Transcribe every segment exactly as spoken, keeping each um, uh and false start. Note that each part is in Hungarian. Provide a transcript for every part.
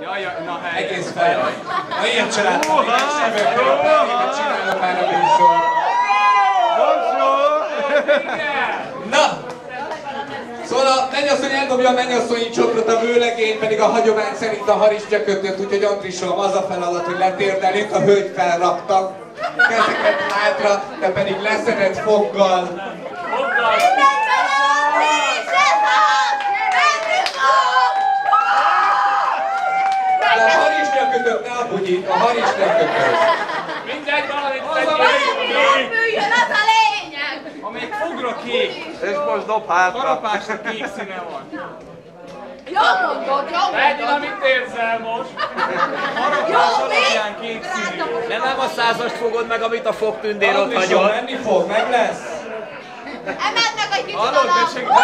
Jaj, jaj, na hely. Egész fel. Na ilyen családban, igen, semekről, amiket csinálom már a műsor. Na! Szóval a mennyasszony eldobja a mennyasszonyi csokrot a vőlegény, pedig a hagyomány szerint a harisnyakötőt, úgyhogy Andrisom, az a feladat, hogy letérdelünk, a hölgy felraktak. Kezeket hátra, te pedig leszedett foggal. Foggal! Ne a bugyit, a harisnyakötőt. Mindegy, valamit tegyél. Bűjön, az a lényeg. Amelyik fogra kék. És most dob hátra. Karapásra kék színe van. Jó mondod, jó mondod. Egy, amit érzel most. Karapás alapján kék színű. De nem a százast fogod meg, amit a fogtündér ott hagyod. Alapviszont menni fog, meg lesz. Emelnek egy kicsit alapba.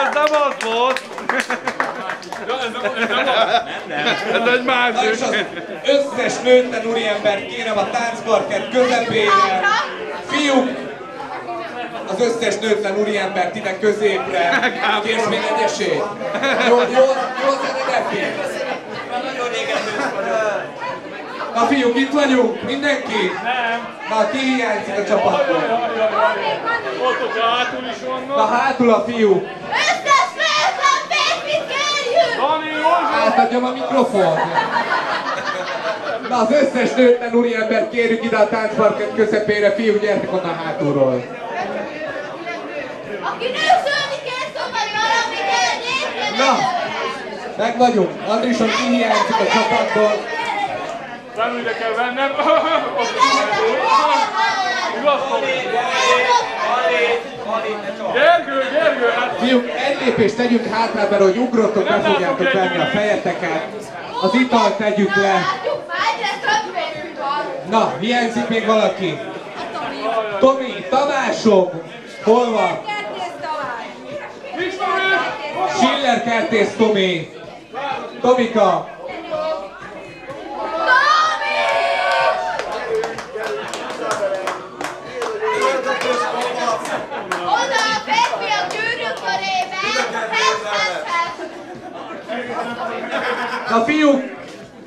Ez nem az volt. Ja, ez nem, ez nem, nem, nem. Ez egy másik. Na, összes nőtlen úriembert kérem a táncparkett közepére. Fiúk, az összes nőtlen úriembert ide középre. Kérsz még egyesét? Jó, jó, jó zenedefi. Na fiúk, itt vagyunk? Mindenki? Nem. Na, ki hiányzik a csapatból? Ott, hogy hátul is vannak. Na, hátul a fiúk. Átadjam a mikrofont! Na, az összes nőtlen úriembert kérjük ide a táncparkett közepére, fiú, gyertek onnan hátulról! Aki nőszölni kér, szopaj valamit, elnézd! Na, meg vagyunk! Andrisom, ki hiányzik a csapatból? Nem ide kell vennem! Gergő, Gergő! Fiúk, egy lépést tegyünk hátrába, hogy ugrotok, be fogjátok venni a fejeteket. Az italt tegyük le. Na, hiányzik még valaki? Tomi, Tamásom! Hol van? Schiller kertész Tomi! Tomika! Na fiúk,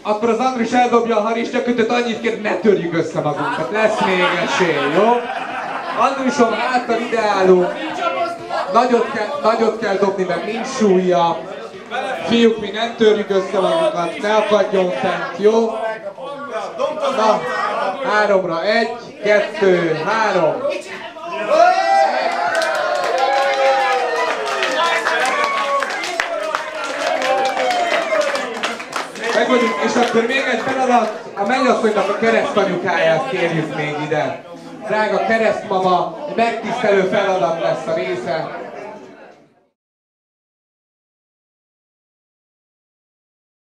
akkor az Andris eldobja a harisnyakötőt, annyit kér, ne törjük össze magunkat, lesz még esély, jó? Andrisom, háttal ideálunk, nagyot, ke nagyot kell dobni, mert nincs súlya. Fiúk, mi nem törjük össze magunkat, ne akadjon fent, jó? Na, háromra, egy, kettő, három. Megvagyunk, és akkor még egy feladat, a mennyasszonynak a keresztanyukáját kérjük még ide. Drága keresztmama, megtisztelő feladat lesz a része.